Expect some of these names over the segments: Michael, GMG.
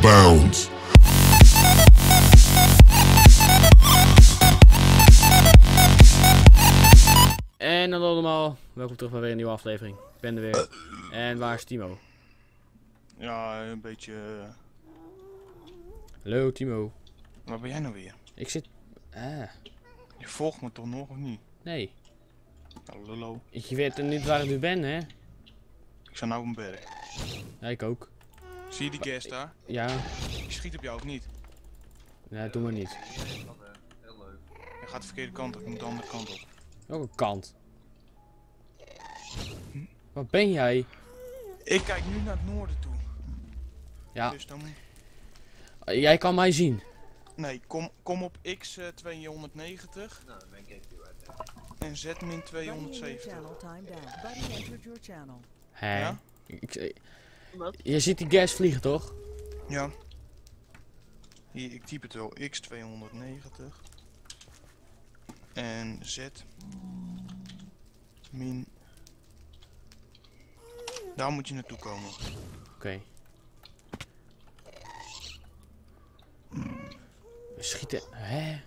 bounds. En hallo allemaal, welkom terug bij weer een nieuwe aflevering. Ik ben er weer. En waar is Timo? Ja, een beetje... Hallo Timo. Waar ben jij nou weer? Ik zit... Je volgt me toch nog of niet? Nee. Hallo. Je weet niet waar ik nu ben, hè? Ik sta nou op een berg. Ja, ik ook. Zie je die guest daar? Ja. Ik schiet op jou of niet? Nee, dat doen we niet. Heel leuk. Hij gaat de verkeerde kant op, ik moet de andere kant op. Welke kant? Hm? Wat ben jij? Ik kijk nu naar het noorden toe. Ja. Dus dan... Jij kan mij zien. Nee, kom op x 290. Nou, dan ben ik even uit. En zet min 270. Hé. Ja? Je ziet die gas vliegen toch? Ja. Hier, ik typ het wel. X 290. En zet min. Daar moet je naartoe komen. Oké. Schieten. Hè?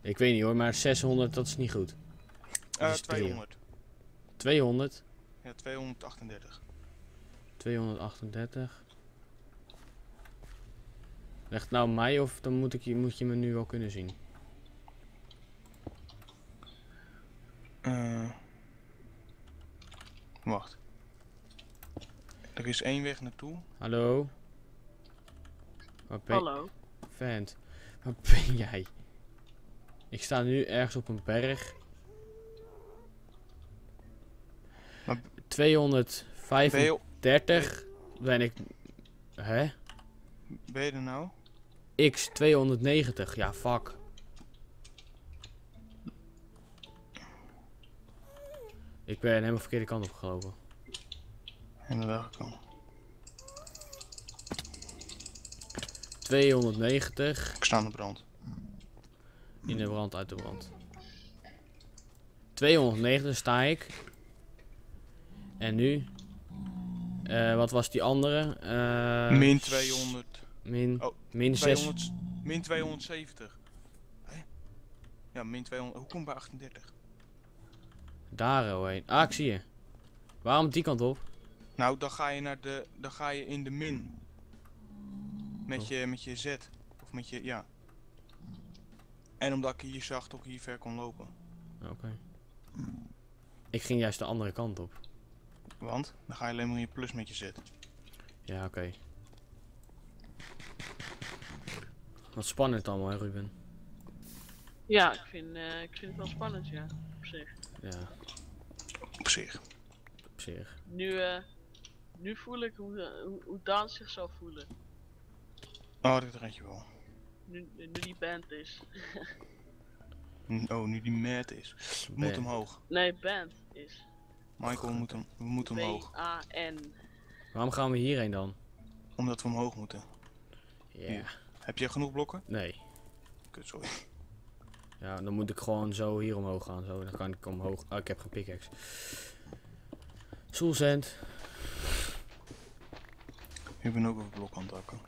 Ik weet niet hoor, maar 600 dat is niet goed. Is 200. 200? Ja, 238. 238. Leg het nou mij of dan moet je me nu wel kunnen zien. Wacht. Er is één weg naartoe. Hallo. Hallo. Vent. Waar ben jij? Ik sta nu ergens op een berg. 235 ben ik... Hè? Ben je er nou? X 290, ja fuck. Ik ben helemaal verkeerde kant op gelopen. En de welke kant? 290. Ik sta in de brand. In de brand, uit de brand. 290 sta ik. En nu? Wat was die andere? Min 200. Min 200, 6. Min 270. Hè? Ja, min 200. Hoe kom ik bij 38? Daar al heen. Ah, ik zie je. Waarom die kant op? Nou, dan ga je naar de... Dan ga je in de min. Met je Z. Of met je... Ja. En omdat ik hier zag, toch hier ver kon lopen. Oké. Ik ging juist de andere kant op. Want? Dan ga je alleen maar in je plus met je zet. Ja, oké. Wat spannend allemaal, hè Ruben? Ja, ik vind het wel spannend, ja. Op zich. Ja. Op zich. Op zich. Nu voel ik hoe Daan zich zou voelen. Oh, dat red je wel. Nu die band is. Nu die mad is. We moeten omhoog. Nee, band is. Michael, we moeten omhoog. B-A-N. Waarom gaan we hierheen dan? Omdat we omhoog moeten. Ja. Hier. Heb je genoeg blokken? Nee. Kut, sorry. Ja, dan moet ik gewoon zo hier omhoog gaan. Zo, dan kan ik omhoog. Ah, ik heb geen pickaxe. Soul sand. Ik ben ook even blok aan het hakken.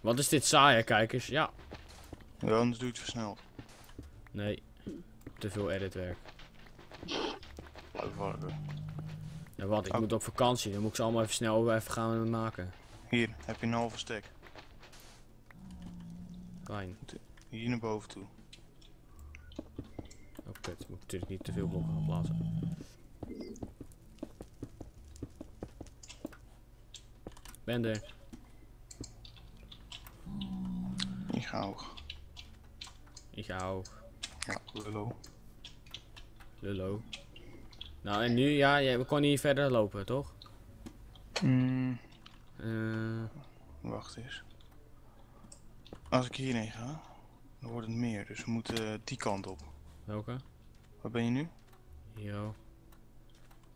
Wat is dit saai, hè, kijkers? Ja. Ja, anders doe je het versneld. Nee. Te veel editwerk. Ja, wat? Ik moet op vakantie, dan moet ik ze allemaal even snel even gaan maken. Hier, heb je een halve stack. Fijn. Hier naar boven toe. Oh kut, moet ik natuurlijk niet te veel blokken gaan plaatsen. Ben er. Ik ga hoog. Ik ga hoog. Ja, lullo. Lullo. Nou en nu, ja, we konden hier verder lopen, toch? Wacht eens. Als ik hierheen ga, dan wordt het meer, dus we moeten die kant op. Welke? Waar ben je nu? Hier.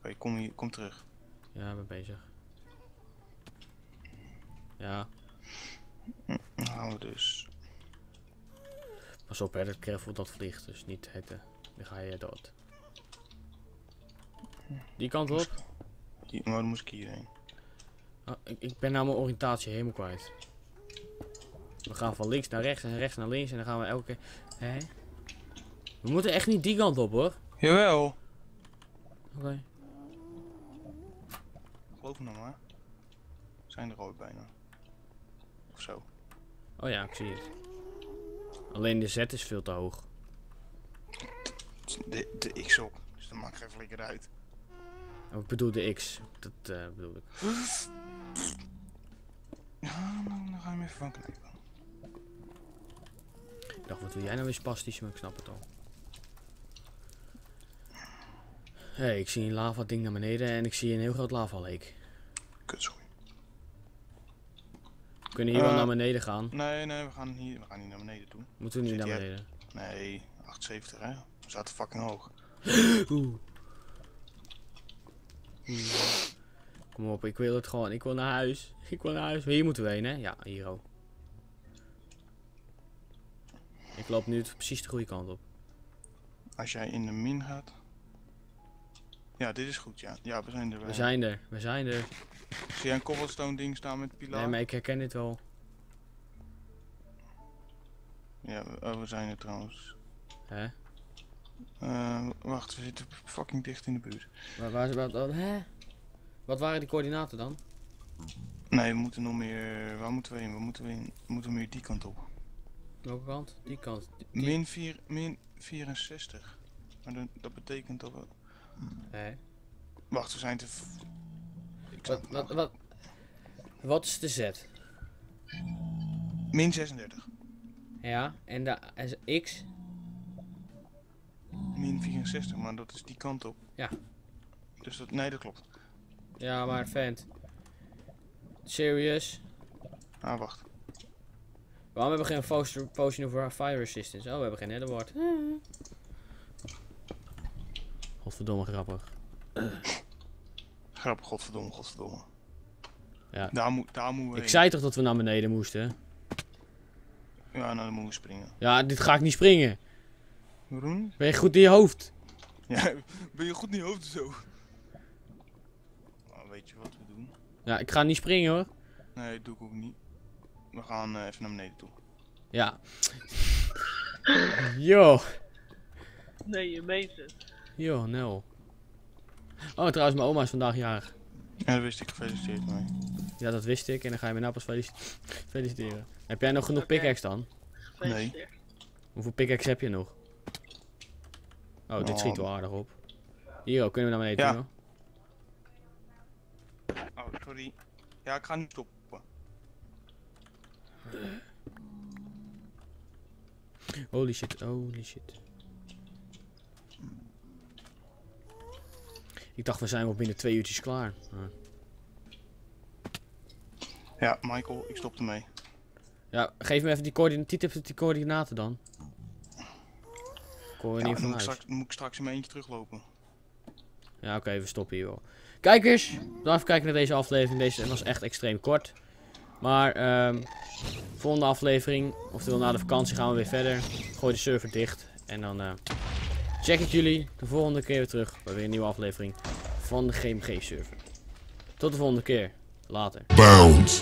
Oké, kom terug. Ja, ik ben bezig. Ja. Nou dus. Pas op hè, dat kervel dat vliegt, dus niet hetten. Dan ga je dood. Die kant op? Maar dan moest ik hierheen. Oh, ik ben nou mijn oriëntatie helemaal kwijt. We gaan van links naar rechts naar links en dan gaan we elke keer... Hé? We moeten echt niet die kant op, hoor. Jawel. Oké. Geloof me nog maar. We zijn er ooit bijna. Of zo. Oh ja, ik zie het. Alleen de Z is veel te hoog. De X op. Dus dan maak ik geen flikker uit. Oh, ik bedoel de X. Dat bedoel ik. Ja, dan ga je hem even van knijpen. Ik dacht, wat wil jij nou weer spastisch, maar ik snap het al. Hé, ik zie een lava ding naar beneden en ik zie een heel groot lava leek. Kutschoei. We kunnen hier wel naar beneden gaan. Nee, we gaan niet naar beneden doen. Moeten we niet naar beneden? Nee, 78 hè. We zaten fucking hoog. Oeh. Kom op, ik wil het gewoon. Ik wil naar huis. Ik wil naar huis. Hier moeten we heen, hè? Ja, hier ook. Ik loop nu precies de goede kant op. Als jij in de min gaat... Ja, dit is goed, ja. Ja, we zijn er wel. We zijn er. Zie jij een cobblestone ding staan met pilaar? Nee, maar ik herken dit wel. Ja, we zijn er trouwens. Hè? Wacht, we zitten fucking dicht in de buurt. Hè? Wat waren die coördinaten dan? Nee, we moeten nog meer... Waar moeten we heen? We moeten meer die kant op. Welke kant? Die kant. Min 64. Maar dat betekent dat we... Nee. Wacht, we zijn te... Wat is de Z? Min 36. Ja, en de X? Min 64, maar dat is die kant op. Ja. Dus dat... Nee, dat klopt. Ja, maar vent. Serious? Ah, wacht. Waarom hebben we geen potion of fire resistance? Oh, we hebben geen netherward. Godverdomme grappig. Grappig, godverdomme. Ja. Daar moet ik zei toch dat we naar beneden moesten? Ja, nou dan moeten we springen. Ja, dit ga ik niet springen. Waarom? Ben je goed in je hoofd? Ja, ben je goed in je hoofd zo? Nou, weet je wat we doen? Ja, ik ga niet springen hoor. Nee, dat doe ik ook niet. We gaan even naar beneden toe. Ja. Yo. Nee, je meent het. Yo, nul. Oh, trouwens, mijn oma is vandaag jarig. Ja, dat wist ik. Gefeliciteerd mee. Ja, dat wist ik. En dan ga je mijn appels feliciteren. Heb jij nog genoeg pickaxe dan? Nee. Hoeveel pickaxe heb je nog? Oh, nou, dit schiet wel aardig op. Hier, oh, kunnen we naar beneden toe? Ja. Oh, sorry. Ja, ik ga niet op. Holy shit, holy shit. Ik dacht, we zijn wel binnen 2 uurtjes klaar. Ja, Michael, ik stop ermee. Ja, geef me even die coördinaten dan. Moet ik straks in mijn eentje teruglopen. Ja, oké, we stoppen hier wel. Kijkers, bedankt voor het kijken naar deze aflevering. Deze was echt extreem kort. Maar volgende aflevering, oftewel na de vakantie, gaan we weer verder. Gooi de server dicht. En dan check ik jullie de volgende keer weer terug bij weer een nieuwe aflevering van de GMG server. Tot de volgende keer. Later. Bounce.